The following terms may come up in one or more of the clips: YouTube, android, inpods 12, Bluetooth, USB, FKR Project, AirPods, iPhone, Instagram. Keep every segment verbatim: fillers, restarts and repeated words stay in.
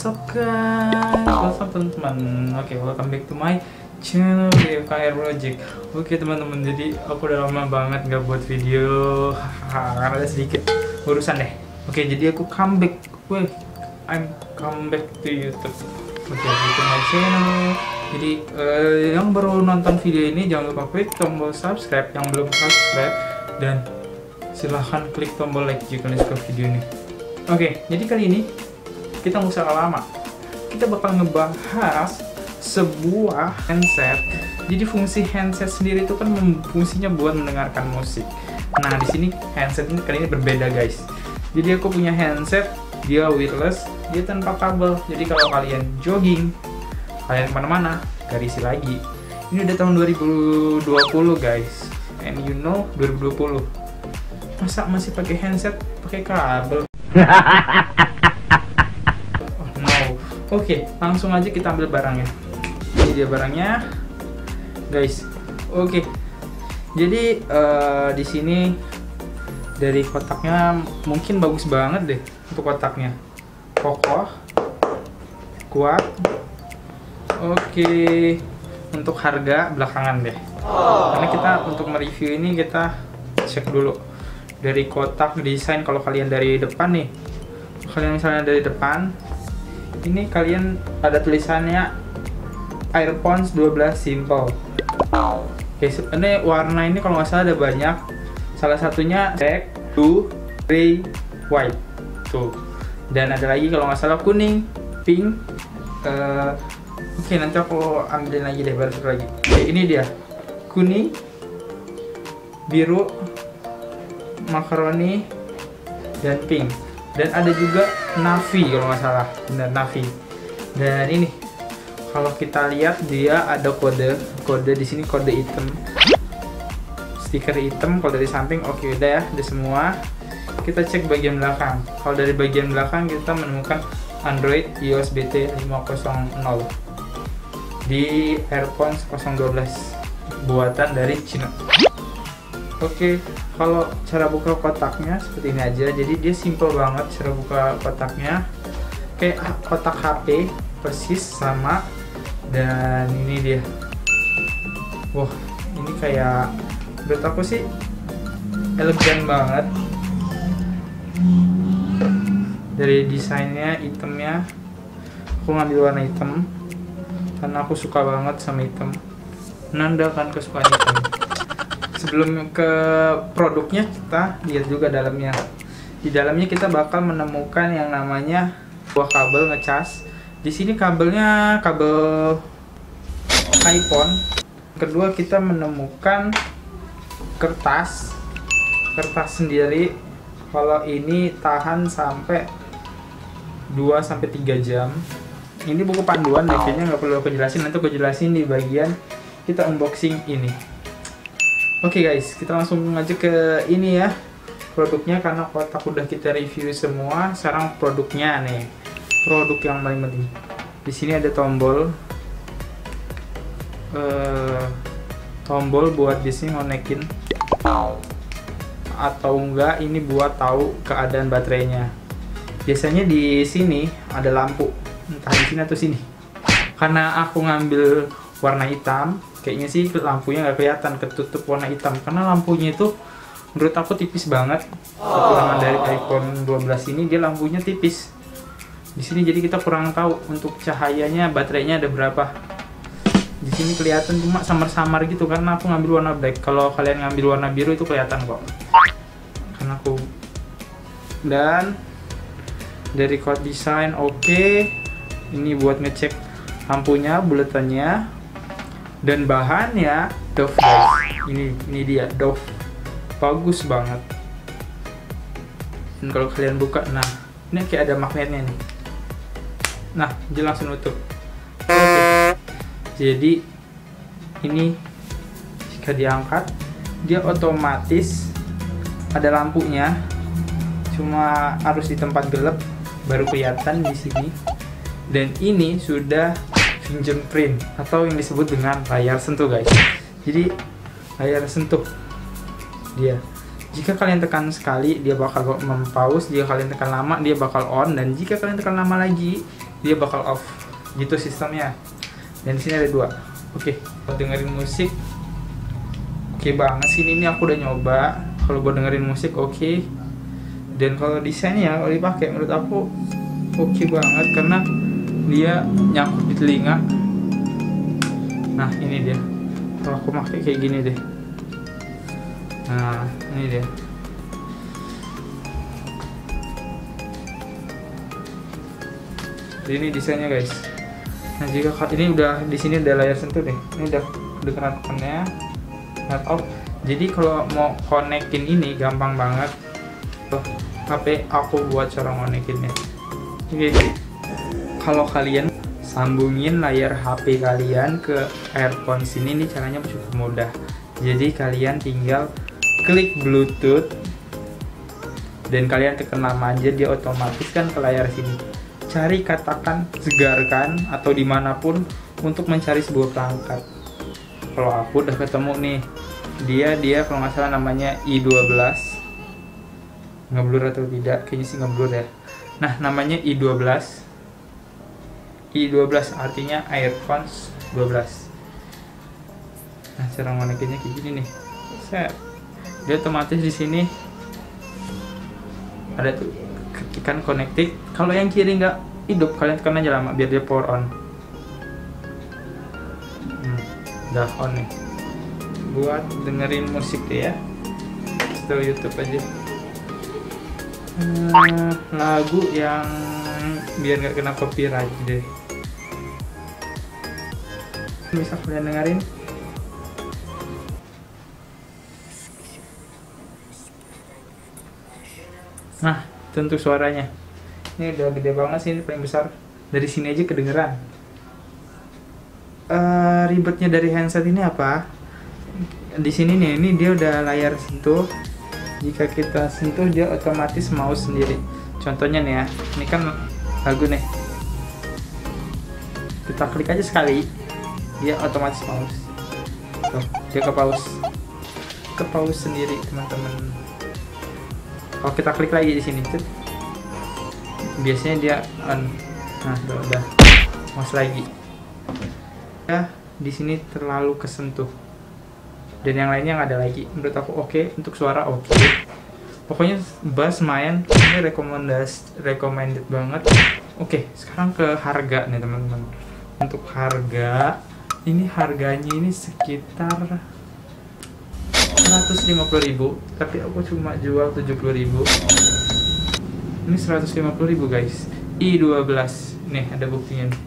Subscribe. What's up teman-teman? Oke, okay, welcome back to my channel F K R Project. Oke okay, teman-teman, jadi aku udah lama banget nggak buat video karena ada sedikit urusan deh. Oke okay, jadi aku comeback. Weh, I'm comeback to YouTube. Oke okay, itu my channel. Jadi uh, yang baru nonton video ini jangan lupa klik tombol subscribe. Yang belum subscribe dan silahkan klik tombol like jika kalian suka video ini. Oke, okay, jadi kali ini kita nggak usah lama, kita bakal ngebahas sebuah handset. Jadi fungsi handset sendiri itu kan fungsinya buat mendengarkan musik. Nah di sini handset ini kali ini berbeda guys. Jadi aku punya handset, dia wireless, dia tanpa kabel. Jadi kalau kalian jogging, kalian kemana-mana, gak diisi lagi. Ini udah tahun dua ribu dua puluh guys, and you know dua ribu dua puluh. Masa masih pakai handset pakai kabel? Oh, no. Oke, okay, langsung aja kita ambil barangnya. Ini dia barangnya, guys. Oke, okay. Jadi uh, di sini dari kotaknya mungkin bagus banget deh untuk kotaknya. Kokoh, kuat. Oke, okay. Untuk harga belakangan deh. Oh. Karena kita untuk mereview ini kita cek dulu. Dari kotak desain, kalau kalian dari depan nih, kalian misalnya dari depan ini kalian ada tulisannya AirPods dua belas Simple. Oke, ini warna ini kalau nggak salah ada banyak, salah satunya black, blue, grey, white tuh, dan ada lagi kalau nggak salah kuning, pink. uh, oke okay, nanti aku ambilin lagi deh, baru lagi. Oke, ini dia kuning, biru, makaroni, dan pink, dan ada juga navy kalau nggak salah, benar navy. Dan ini kalau kita lihat dia ada kode kode di sini, kode hitam, stiker hitam kalau dari samping. Oke okay, udah ya, udah semua. Kita cek bagian belakang. Kalau dari bagian belakang kita menemukan Android U S B B T lima kosong nol di AirPods dua belas buatan dari Cina. Oke, okay, kalau cara buka kotaknya seperti ini aja. Jadi dia simple banget cara buka kotaknya. Kayak kotak H P persis sama. Dan ini dia. Wah, ini kayak menurut aku sih elegan banget. Dari desainnya, hitamnya. Aku ngambil warna hitam karena aku suka banget sama hitam. Menandakan kesukaan hitam. Sebelum ke produknya, kita lihat juga dalamnya. Di dalamnya kita bakal menemukan yang namanya buah kabel ngecas. Di sini kabelnya kabel iPhone. Kedua kita menemukan kertas, kertas sendiri. Kalau ini tahan sampai dua sampai tiga jam. Ini buku panduan, ya, kayaknya nggak perlu aku jelasin. Nanti aku jelasin di bagian kita unboxing ini. Oke okay guys, kita langsung aja ke ini ya produknya, karena kotak udah kita review semua. Sekarang produknya nih, produk yang paling penting. Di sini ada tombol, uh, tombol buat di sini ngonekin atau enggak. Ini buat tahu keadaan baterainya. Biasanya di sini ada lampu, entah di sini atau sini. Karena aku ngambil warna hitam, kayaknya sih lampunya nggak kelihatan, ketutup warna hitam. Karena lampunya itu menurut aku tipis banget. Kekurangan dari iPhone dua belas ini, dia lampunya tipis di sini, jadi kita kurang tahu untuk cahayanya, baterainya ada berapa. Di sini kelihatan cuma samar-samar gitu karena aku ngambil warna black. Kalau kalian ngambil warna biru itu kelihatan kok, karena aku. Dan dari code design oke okay. Ini buat ngecek lampunya, buletannya. Dan bahannya Dove guys. Ini ini dia Dove. Bagus banget. Dan kalau kalian buka, nah ini kayak ada magnetnya nih. Nah, dia langsung nutup. Oke. Okay. Jadi ini jika diangkat, dia otomatis ada lampunya. Cuma harus di tempat gelap baru kelihatan di sini. Dan ini sudah fingerprint atau yang disebut dengan layar sentuh guys. Jadi layar sentuh dia, jika kalian tekan sekali dia bakal mempause, jika kalian tekan lama dia bakal on, dan jika kalian tekan lama lagi dia bakal off gitu sistemnya. Dan di sini ada dua. Oke, buat dengerin musik oke banget sih ini, ini aku udah nyoba kalau buat dengerin musik oke. Dan kalau desainnya kalau dipakai menurut aku oke banget karena dia nyangkut di telinga. Nah ini dia, kalau aku pakai kayak gini deh. Nah ini dia. Jadi ini desainnya guys. Nah jika ini udah di sini ada layar sentuh deh. Ini udah dekat koneknya. Head off. Jadi kalau mau konekin ini gampang banget. Tuh, H P aku buat cara konekinnya. Oke. Kalau kalian sambungin layar H P kalian ke earphone sini, ini caranya cukup mudah. Jadi kalian tinggal klik Bluetooth dan kalian tekan nama aja, dia otomatis kan ke layar sini. Cari katakan segarkan atau dimanapun untuk mencari sebuah perangkat. Kalau aku udah ketemu nih, dia dia kalau nggak salah namanya i dua belas, ngeblur atau tidak, kayaknya sih ngeblur ya. Nah namanya i dua belas. i dua belas artinya AirPods dua belas. Nah, cara ngonekinnya kayak gini nih. Set. Dia otomatis di sini ada tuh ketikan connected. Kalau yang kiri nggak hidup, kalian tekan aja lama biar dia power on. Hmm, udah on nih. Buat dengerin musik deh ya. Setel YouTube aja. Hmm, lagu yang biar nggak kena copyright deh. Bisa kalian dengerin. Nah, tentu suaranya. Ini udah gede banget sih, ini paling besar. Dari sini aja kedengeran. Uh, ribetnya dari handset ini apa? Di sini nih, ini dia udah layar sentuh. Jika kita sentuh dia otomatis mau sendiri. Contohnya nih ya, ini kan lagu nih, kita klik aja sekali, dia otomatis pause. Tuh, dia ke pause, ke pause sendiri teman-teman. Kalau kita klik lagi di sini, tuh, biasanya dia on. Nah, udah, udah, pause lagi. Ya, di sini terlalu kesentuh. Dan yang lainnya nggak ada lagi. Menurut aku oke, untuk suara oke. Pokoknya bass main, ini rekomendasi, recommended banget. Oke, sekarang ke harga nih teman-teman. Untuk harga, ini harganya ini sekitar seratus lima puluh ribu, tapi aku cuma jual tujuh puluh ribu. Ini seratus lima puluh ribu guys. i dua belas. Nih, ada buktinya nih.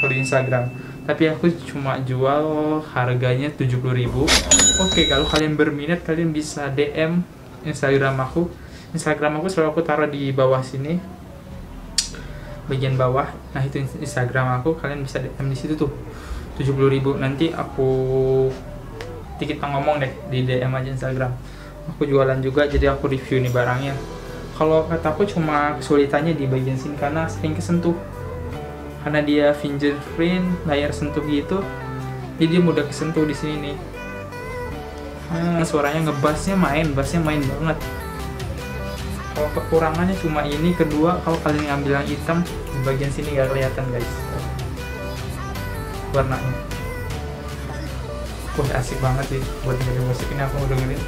Kalau di Instagram. Tapi aku cuma jual harganya tujuh puluh ribu. Oke, kalau kalian berminat kalian bisa D M Instagram aku. Instagram aku selalu aku taruh di bawah sini, bagian bawah. Nah itu Instagram aku, kalian bisa D M di situ tuh. tujuh puluh ribu nanti aku dikit ngomong deh di D M aja Instagram. Aku jualan juga, jadi aku review nih barangnya. Kalau kataku cuma kesulitannya di bagian sini karena sering kesentuh. Karena dia fingerprint, layar sentuh gitu, jadi dia mudah kesentuh di sini nih. Hmm, suaranya ngebassnya main, bassnya main banget. Kalau kekurangannya cuma ini. Kedua, kalau kalian ngambil yang hitam di bagian sini nggak kelihatan guys warnanya. Wah asik banget sih buat dengerin musik ini, aku udah dengerin.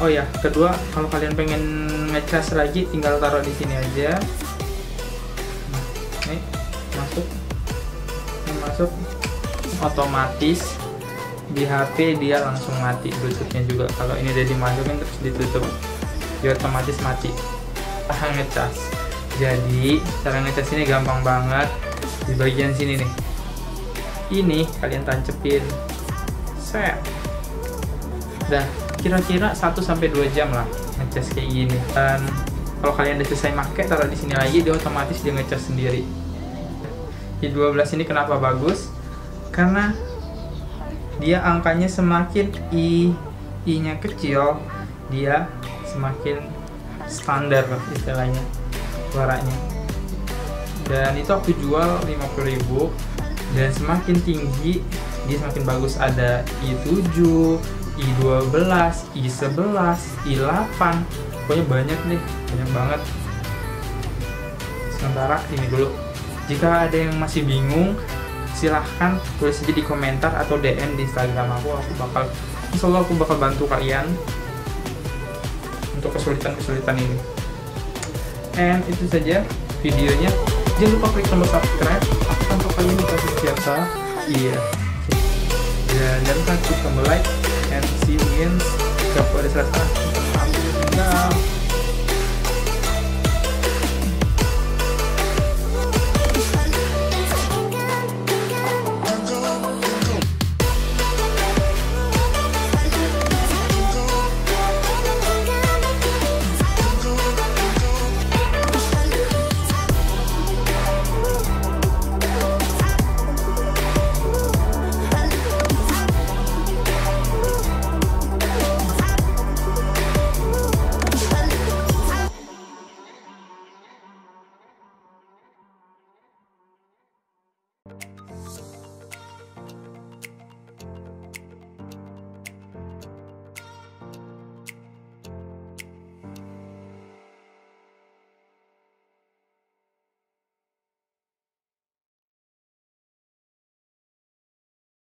Oh ya, kedua kalau kalian pengen ngecas lagi tinggal taruh di sini aja. Nah, ini masuk, ini masuk, otomatis di H P dia langsung mati Bluetoothnya juga. Kalau ini udah dimasukin terus ditutup, dia otomatis mati. Cara ngecas. Jadi cara ngecas ini gampang banget. Di bagian sini nih, ini kalian tancepin, set, dah. Kira-kira satu sampai dua jam lah ngecas kayak gini. Dan kalau kalian udah selesai pakai taruh di sini lagi, dia otomatis dia ngecas sendiri. i dua belas ini kenapa bagus? Karena dia angkanya semakin i i-nya kecil, dia semakin standar istilahnya suaranya. Dan itu aku jual lima puluh ribu. Dan semakin tinggi jadi semakin bagus ada i tujuh, i dua belas, i sebelas, i delapan, pokoknya banyak nih, banyak banget. Sementara ini dulu, jika ada yang masih bingung silahkan tulis aja di komentar atau D M di Instagram aku, aku bakal insya Allah aku bakal bantu kalian untuk kesulitan-kesulitan ini. And itu saja videonya, jangan lupa klik tombol subscribe, aktifkan kalian dikasih biasa, iya dan jangan lupa klik tombol like, and see you again. Sampai jumpa di selanjutnya.